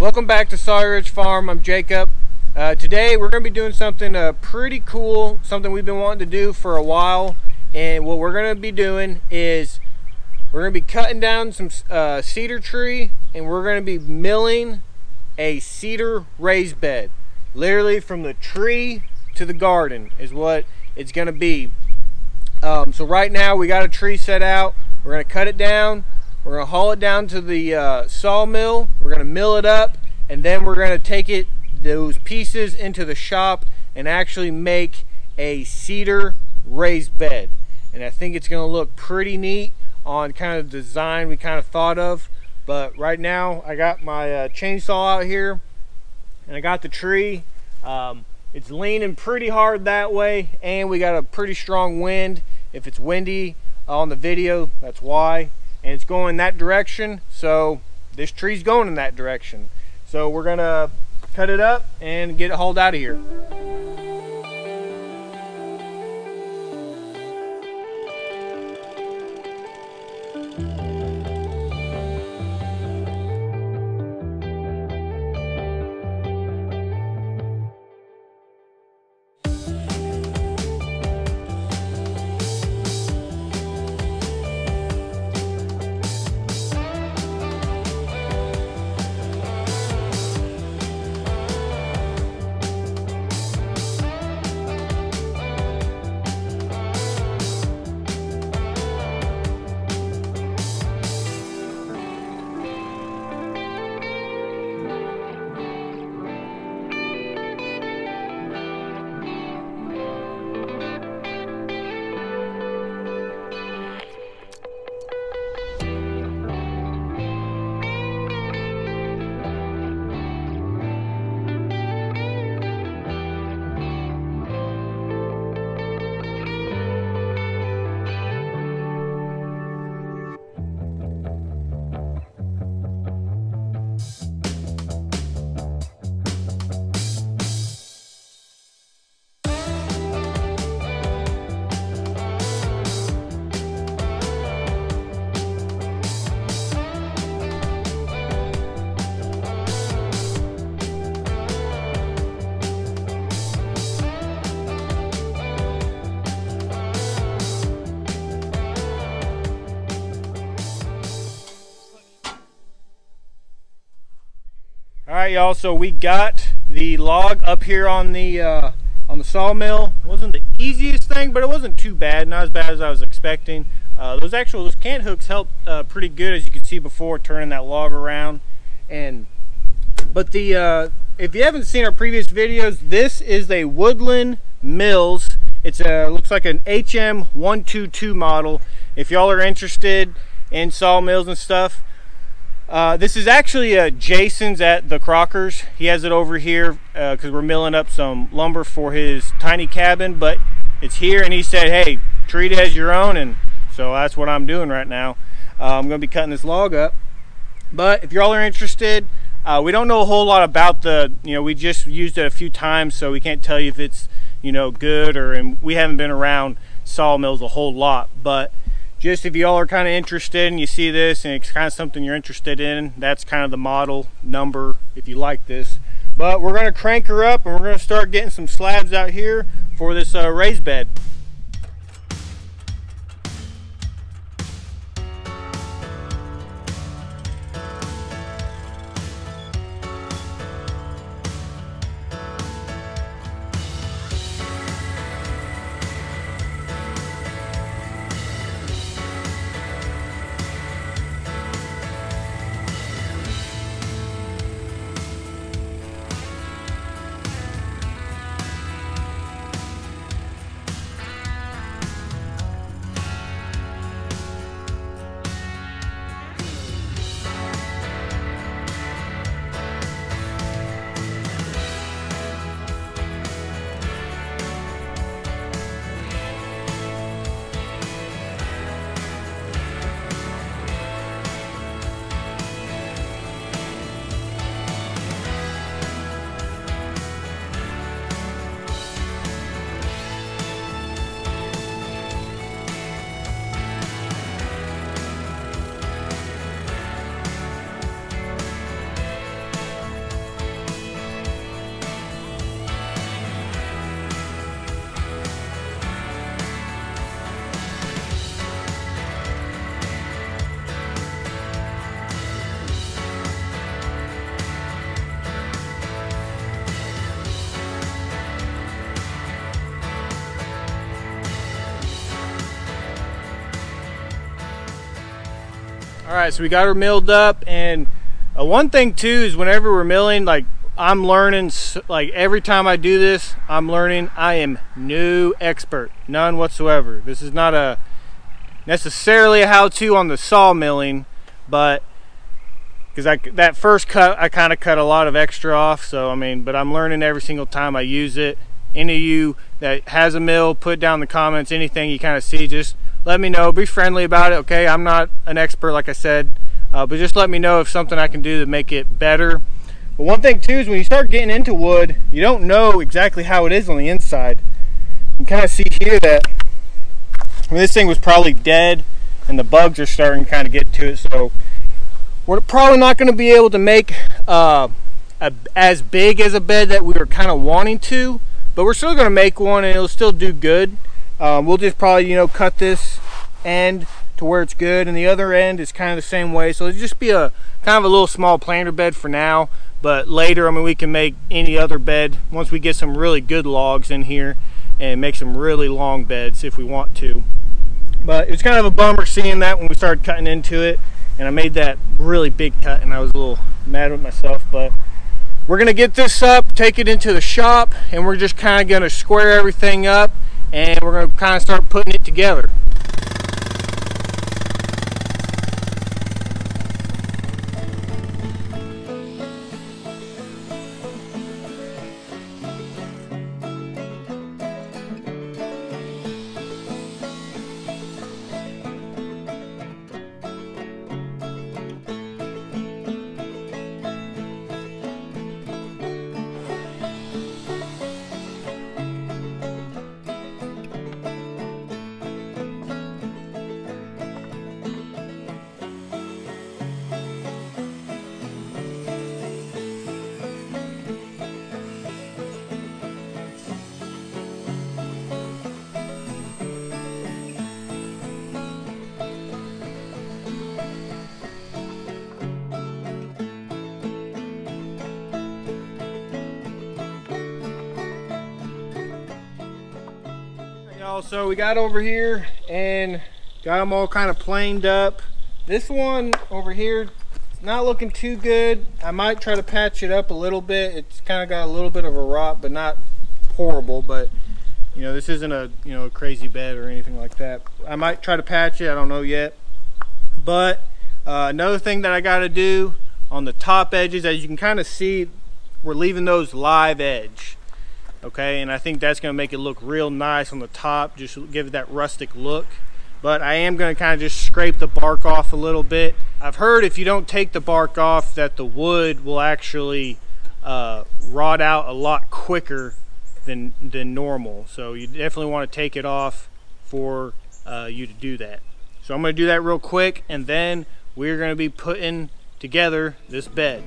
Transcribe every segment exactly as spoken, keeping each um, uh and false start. Welcome back to Sawyer Ridge Farm. I'm Jacob. Uh, today we're going to be doing something uh, pretty cool, something we've been wanting to do for a while. And what we're going to be doing is we're going to be cutting down some uh, cedar tree, and we're going to be milling a cedar raised bed. Literally from the tree to the garden is what it's going to be. Um, so right now we got a tree set out. We're going to cut it down. We're going to haul it down to the uh, sawmill, we're going to mill it up, and then we're going to take it, those pieces, into the shop and actually make a cedar raised bed. And I think it's going to look pretty neat on kind of the design we kind of thought of. But right now I got my uh, chainsaw out here and I got the tree. Um, it's leaning pretty hard that way, and we got a pretty strong wind. If it's windy on the video, that's why. And it's going that direction, so this tree's going in that direction. So we're gonna cut it up and get it hauled out of here. All right, y'all, so we got the log up here on the uh, on the sawmill. It wasn't the easiest thing, but it wasn't too bad, not as bad as I was expecting. Uh, those actual those cant hooks helped uh, pretty good, as you can see before, turning that log around. And But the uh, if you haven't seen our previous videos, this is a Woodland Mills. It's a, looks like an H M one twenty-two model. If y'all are interested in sawmills and stuff, Uh, this is actually uh, Jason's at the Crockers. He has it over here because uh, we're milling up some lumber for his tiny cabin, but it's here and he said, hey, treat it as your own, and so that's what I'm doing right now. Uh, I'm going to be cutting this log up. But if y'all are interested, uh, we don't know a whole lot about the, you know, we just used it a few times, so we can't tell you if it's, you know, good or, and we haven't been around sawmills a whole lot, but just if y'all are kind of interested and you see this and it's kind of something you're interested in, that's kind of the model number if you like this. But we're going to crank her up and we're going to start getting some slabs out here for this uh, raised bed. All right, so we got her milled up, and uh, one thing too is whenever we're milling, like I'm learning, like every time I do this, I'm learning. I am no expert, none whatsoever. This is not a necessarily a how-to on the saw milling, but because I that first cut, I kind of cut a lot of extra off. So I mean, but I'm learning every single time I use it. Any of you that has a mill, put down in the comments anything you kind of see. Just let me know. Be friendly about it, okay? I'm not an expert, like I said, uh, but just let me know if something I can do to make it better. But one thing too is when you start getting into wood, you don't know exactly how it is on the inside. You can kind of see here that I mean, this thing was probably dead, and the bugs are starting to kind of get to it. So we're probably not going to be able to make uh, a, as big as a bed that we were kind of wanting to. But we're still going to make one, and it'll still do good. Um, we'll just probably, you know, cut this end to where it's good, and the other end is kind of the same way. So it'll just be a kind of a little small planter bed for now. But later, I mean, we can make any other bed once we get some really good logs in here and make some really long beds if we want to. But it was kind of a bummer seeing that when we started cutting into it, and I made that really big cut, and I was a little mad with myself. But we're gonna get this up, take it into the shop, and we're just kind of gonna square everything up, and we're gonna kind of start putting it together. So we got over here and got them all kind of planed up. This one over here, not looking too good. I might try to patch it up a little bit. It's kind of got a little bit of a rot, but not horrible. But you know, this isn't a you know a crazy bed or anything like that. I might try to patch it. I don't know yet. But uh, another thing that I got to do on the top edges, as you can kind of see, we're leaving those live edge. Okay, and I think that's gonna make it look real nice on the top, just give it that rustic look. But I am gonna kind of just scrape the bark off a little bit. I've heard if you don't take the bark off that the wood will actually uh, rot out a lot quicker than, than normal. So you definitely wanna take it off for uh, you to do that. So I'm gonna do that real quick, and then we're gonna be putting together this bed.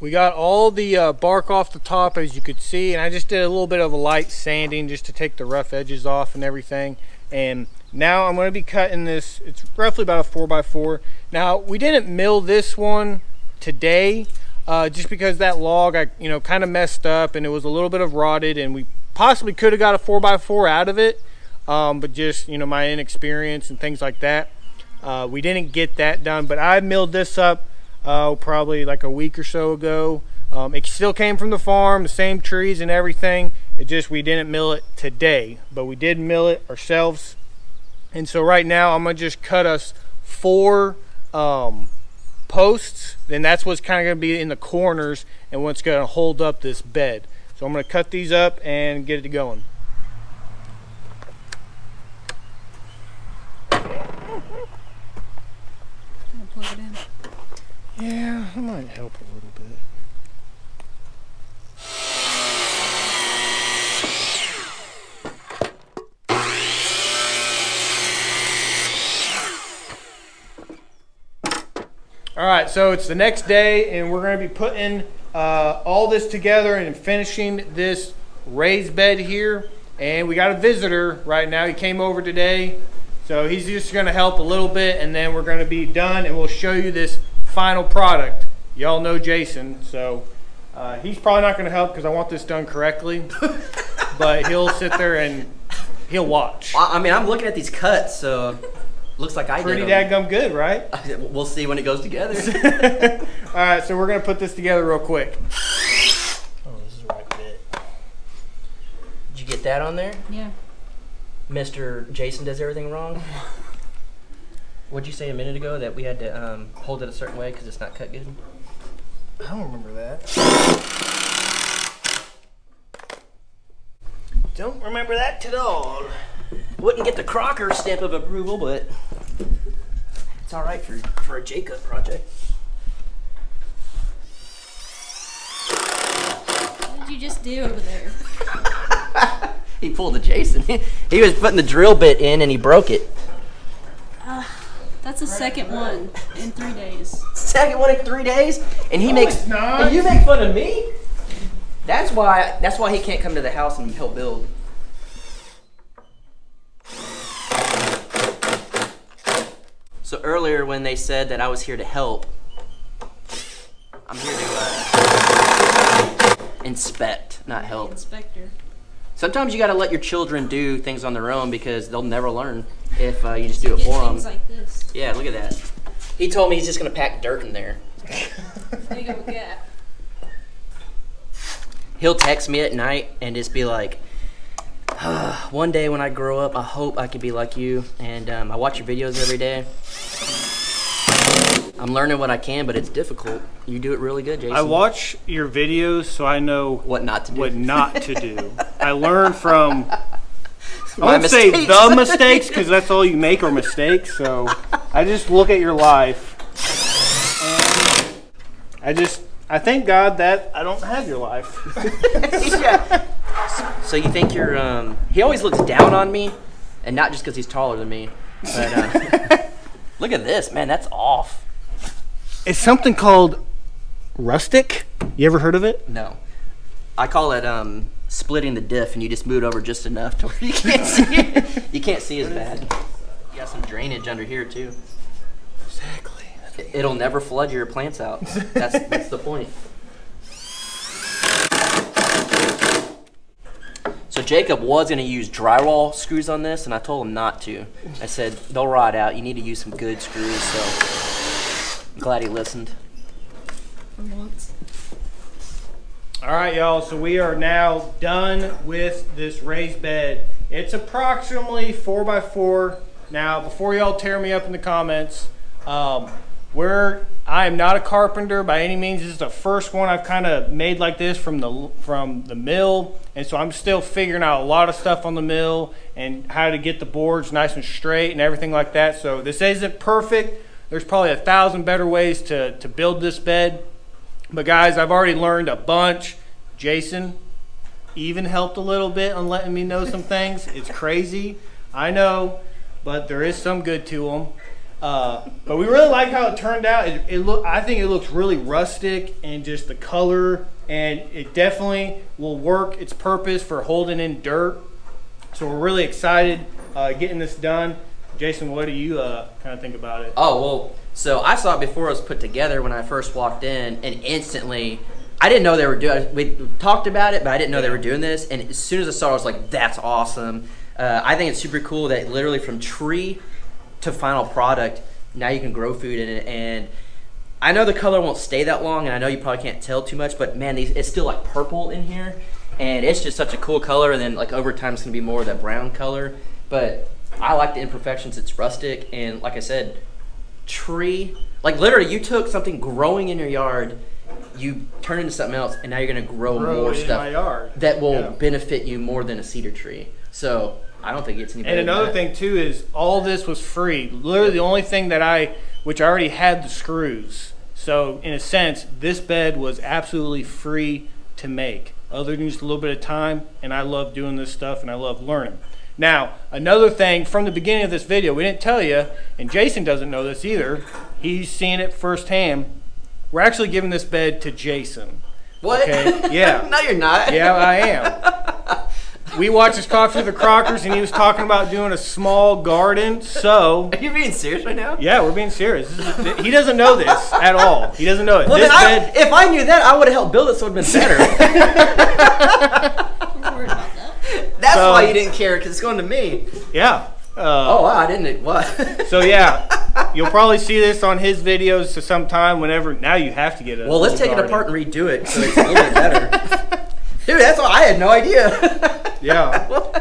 We got all the uh, bark off the top, as you could see, and I just did a little bit of a light sanding just to take the rough edges off and everything. And now I'm going to be cutting this. It's roughly about a four by four. Now, we didn't mill this one today uh, just because that log, I you know, kind of messed up, and it was a little bit of rotted, and we possibly could have got a four by four out of it, um, but just, you know, my inexperience and things like that. Uh, we didn't get that done, but I milled this up Uh, probably like a week or so ago. Um, it still came from the farm, the same trees and everything. It just, we didn't mill it today, but we did mill it ourselves. And so right now I'm gonna just cut us four um, posts, and that's what's kind of gonna be in the corners and what's gonna hold up this bed. So I'm gonna cut these up and get it going. plug it in. Yeah, that might help a little bit. All right, so it's the next day and we're gonna be putting uh, all this together and finishing this raised bed here. And we got a visitor right now. He came over today. So he's just gonna help a little bit and then we're gonna be done and we'll show you this final product. Y'all know Jason, so uh, he's probably not gonna help because I want this done correctly, but he'll sit there and he'll watch. I mean, I'm looking at these cuts, so. Looks like I Pretty did. Pretty dadgum good, right? We'll see when it goes together. All right, so we're going to put this together real quick. Oh, this is the right bit. Did you get that on there? Yeah. Mister Jason does everything wrong. What'd you say a minute ago that we had to um, hold it a certain way because it's not cut good? I don't remember that. Don't remember that at all. Wouldn't get the Crocker stamp of approval, but it's all right for, for a Jacob project. What did you just do over there? He pulled a Jason. He was putting the drill bit in and he broke it. Uh, that's the second one in three days. Second one in three days? And he oh, makes, nice. And you make fun of me? That's why, that's why he can't come to the house and help build. So earlier when they said that I was here to help, I'm here to uh, inspect, not help. Inspector. Sometimes you gotta let your children do things on their own because they'll never learn if uh, you just do it for them. Things like this. Yeah, look at that. He told me he's just gonna pack dirt in there. Big old gap. He'll text me at night and just be like, one day when I grow up, I hope I can be like you. And um, I watch your videos every day. I'm learning what I can, but it's difficult. You do it really good, Jason. I watch your videos so I know what not to do. What not to do. I learn from, I wouldn't say the mistakes, because that's all you make are mistakes. So I just look at your life. And I just, I thank God that I don't have your life. Yeah. So you think you're, um, he always looks down on me, and not just because he's taller than me, but uh, look at this, man, that's off. It's something called rustic. You ever heard of it? No. I call it um, splitting the diff, and you just move it over just enough to where you can't see it. You can't see as bad. You got some drainage under here, too. Exactly. It, it'll never flood your plants out. That's, that's the point. So Jacob was going to use drywall screws on this, and I told him not to. I said, they'll rot out. You need to use some good screws, so I'm glad he listened. For once. All right, y'all, so we are now done with this raised bed. It's approximately four by four. Now, before y'all tear me up in the comments, um, we're, I am not a carpenter by any means. This is the first one I've kind of made like this from the from the mill, and so I'm still figuring out a lot of stuff on the mill and how to get the boards nice and straight and everything like that. So this isn't perfect. There's probably a thousand better ways to, to build this bed. But guys, I've already learned a bunch. Jason even helped a little bit on letting me know some things. It's crazy, I know, but there is some good to them. Uh, but we really like how it turned out. It, it look, I think it looks really rustic, and just the color, and it definitely will work its purpose for holding in dirt. So we're really excited uh, getting this done. Jason, what do you uh, kind of think about it? Oh, well, so I saw it before it was put together when I first walked in, and instantly, I didn't know they were doing, we talked about it, but I didn't know they were doing this, and as soon as I saw it, I was like, that's awesome. Uh, I think it's super cool that literally from tree to final product, now you can grow food in it. And I know the color won't stay that long, and I know you probably can't tell too much, but man, these, it's still like purple in here, and it's just such a cool color. And then like over time, it's gonna be more of that brown color, but I like the imperfections. It's rustic, and like I said, tree, like literally you took something growing in your yard, you turn into something else, and now you're gonna grow, grow more stuff my yard. that will yeah. benefit you more than a cedar tree. So I don't think it's any better. And another thing too is all this was free. Literally the only thing that I which already had the screws. So in a sense, this bed was absolutely free to make, other than just a little bit of time. And I love doing this stuff and I love learning. Now, another thing from the beginning of this video, we didn't tell you, and Jason doesn't know this either. He's seen it firsthand. We're actually giving this bed to Jason. What? Okay? Yeah. No, you're not. Yeah, I am. We watched his Coffee with the Crockers, and he was talking about doing a small garden. So. Are you being serious right now? Yeah, we're being serious. This is, he doesn't know this at all. He doesn't know it. Well, this bed, I, if I knew that, I would have helped build it, so it would have been better. That's so, why you didn't care, because it's going to me. Yeah. Uh, oh, wow, I didn't. What? So, yeah, you'll probably see this on his videos to sometime whenever. Now you have to get it. Well, let's take garden. it apart and redo it so it's a little bit better. Dude, that's why I had no idea. Yeah.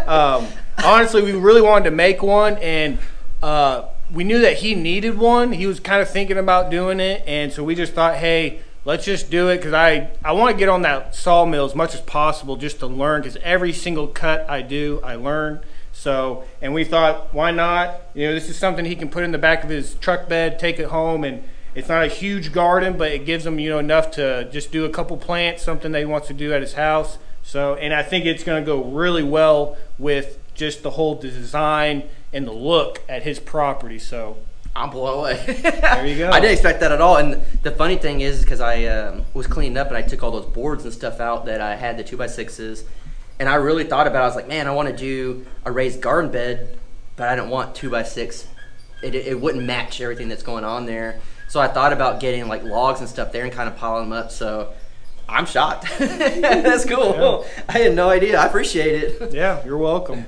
Um, honestly, we really wanted to make one, and uh, we knew that he needed one. He was kind of thinking about doing it, and so we just thought, hey, let's just do it, because I, I want to get on that sawmill as much as possible just to learn, because every single cut I do, I learn. So, and we thought, why not? You know, this is something he can put in the back of his truck bed, take it home, and it's not a huge garden, but it gives him, you know, enough to just do a couple plants, something that he wants to do at his house. So, and I think it's going to go really well with just the whole design and the look at his property, so. I'm blown away. There you go. I didn't expect that at all. And the funny thing is, because I um, was cleaning up and I took all those boards and stuff out that I had, the two by sixes, and I really thought about it. I was like, man, I want to do a raised garden bed, but I don't want two by six. It, it, it wouldn't match everything that's going on there. So I thought about getting like logs and stuff there and kind of piling them up. So I'm shocked. That's cool. Yeah. I had no idea. I appreciate it. Yeah, you're welcome.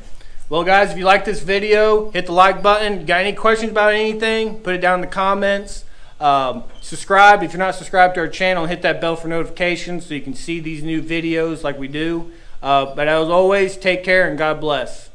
Well, guys, if you like this video, hit the like button. Got any questions about anything, put it down in the comments. Um, subscribe. If you're not subscribed to our channel, hit that bell for notifications so you can see these new videos like we do. Uh, but as always, take care and God bless.